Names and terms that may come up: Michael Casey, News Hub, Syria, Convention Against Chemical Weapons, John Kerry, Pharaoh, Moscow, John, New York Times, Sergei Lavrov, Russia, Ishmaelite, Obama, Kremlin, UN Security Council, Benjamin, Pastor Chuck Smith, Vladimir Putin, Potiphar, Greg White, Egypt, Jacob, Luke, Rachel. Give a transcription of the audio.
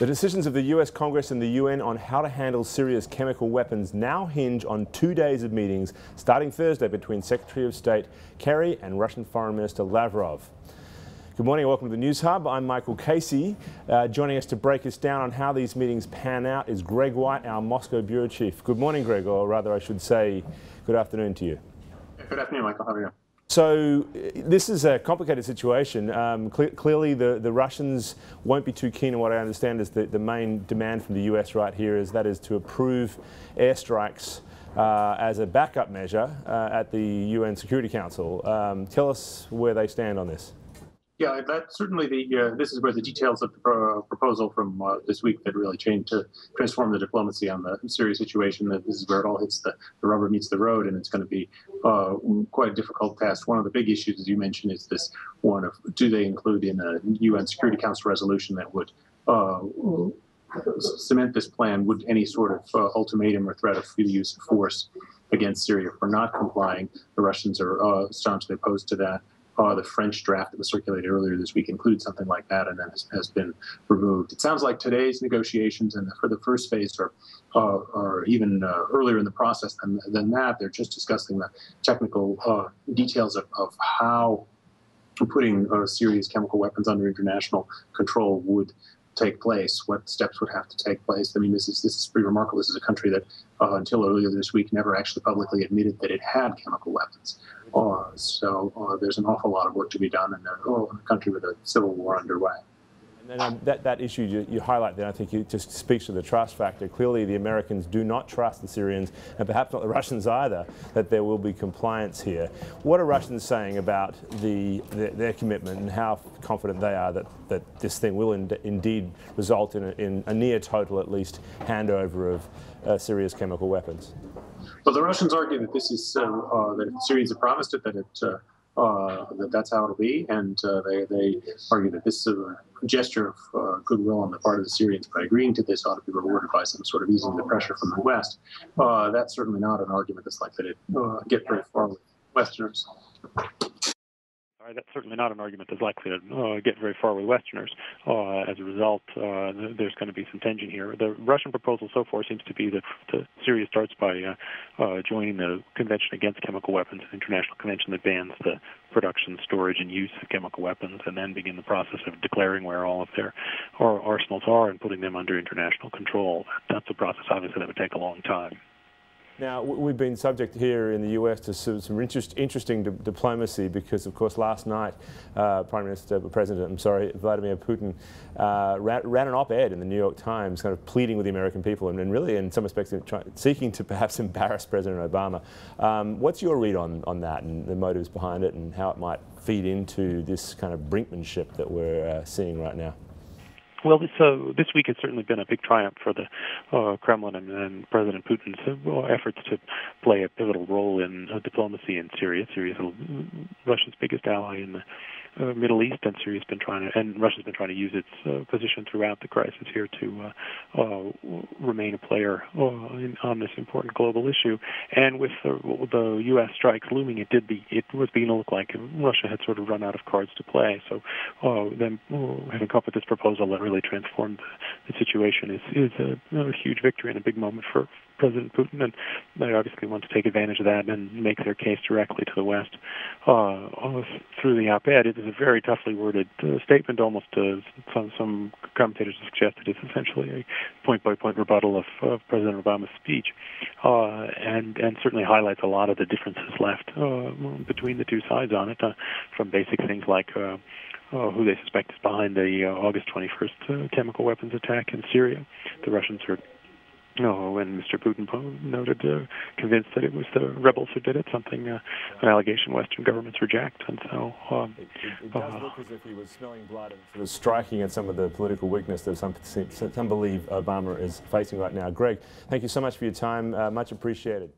The decisions of the US Congress and the UN on how to handle Syria's chemical weapons now hinge on 2 days of meetings starting Thursday between Secretary of State Kerry and Russian Foreign Minister Lavrov. Good morning and welcome to the News Hub. I'm Michael Casey. Joining us to break us down on how these meetings pan out is Greg White, our Moscow bureau chief. Good morning, Greg, or rather I should say good afternoon to you. Good afternoon, Michael. How are you? So this is a complicated situation. Clearly the Russians won't be too keen on what I understand is the main demand from the US right here is that is to approve airstrikes as a backup measure at the UN Security Council. Tell us where they stand on this. Yeah, that's certainly this is where the details of the proposal from this week that really changed to transform the diplomacy on the Syria situation. That this is where it all hits the rubber meets the road, and it's going to be quite a difficult task. One of the big issues, as you mentioned, is this one of do they include in a UN Security Council resolution that would cement this plan? Would any sort of ultimatum or threat of the use of force against Syria for not complying? The Russians are staunchly opposed to that. The French draft that was circulated earlier this week includes something like that, and that has been removed. It sounds like today's negotiations and for the first phase are even earlier in the process than that. They're just discussing the technical details of how putting Syria's chemical weapons under international control would take place, what steps would have to take place. I mean, this is pretty remarkable. This is a country that until earlier this week never actually publicly admitted that it had chemical weapons. So there's an awful lot of work to be done in a country with a civil war underway. And that issue you highlight there, I think it just speaks to the trust factor. Clearly the Americans do not trust the Syrians, and perhaps not the Russians either, that there will be compliance here. What are Russians saying about their commitment and how confident they are that this thing will indeed result in a near total, at least, handover of Syria's chemical weapons? Well, the Russians argue that this is that the Syrians have promised it, that's how it'll be, and they argue that this gesture of goodwill on the part of the Syrians by agreeing to this ought to be rewarded by some sort of easing the pressure from the West. That's certainly not an argument that's likely to get very far with Westerners. That's certainly not an argument that's likely to get very far with Westerners. As a result, there's going to be some tension here. The Russian proposal so far seems to be that Syria starts by joining the Convention Against Chemical Weapons, an international convention that bans the production, storage, and use of chemical weapons, and then begin the process of declaring where all of their arsenals are and putting them under international control. That's a process, obviously, that would take a long time. Now, we've been subject here in the US to some interesting diplomacy because, of course, last night, Vladimir Putin ran an op-ed in the New York Times kind of pleading with the American people and really, in some respects, seeking to perhaps embarrass President Obama. What's your read on that and the motives behind it and how it might feed into this kind of brinkmanship that we're seeing right now? Well, this week has certainly been a big triumph for the Kremlin and President Putin's efforts to play a pivotal role in diplomacy in Syria. Syria is Russia's biggest ally in the Middle East, and Russia's been trying to use its position throughout the crisis here to remain a player on this important global issue. And with the U.S. strikes looming, it was beginning to look like Russia had sort of run out of cards to play. So them having come up with this proposal that really transformed the situation is a huge victory and a big moment for President Putin, and they obviously want to take advantage of that and make their case directly to the West through the op-ed. It is a very toughly worded statement, almost some commentators have suggested it's essentially a point-by-point rebuttal of President Obama's speech, and certainly highlights a lot of the differences left between the two sides on it, from basic things like who they suspect is behind the August 21st chemical weapons attack in Syria. The Russians are and Mr. Putin noted, convinced that it was the rebels who did it, an allegation Western governments reject. And so it does look as if he was smelling blood and sort of striking at some of the political weakness that some believe Obama is facing right now. Greg, thank you so much for your time. Much appreciated.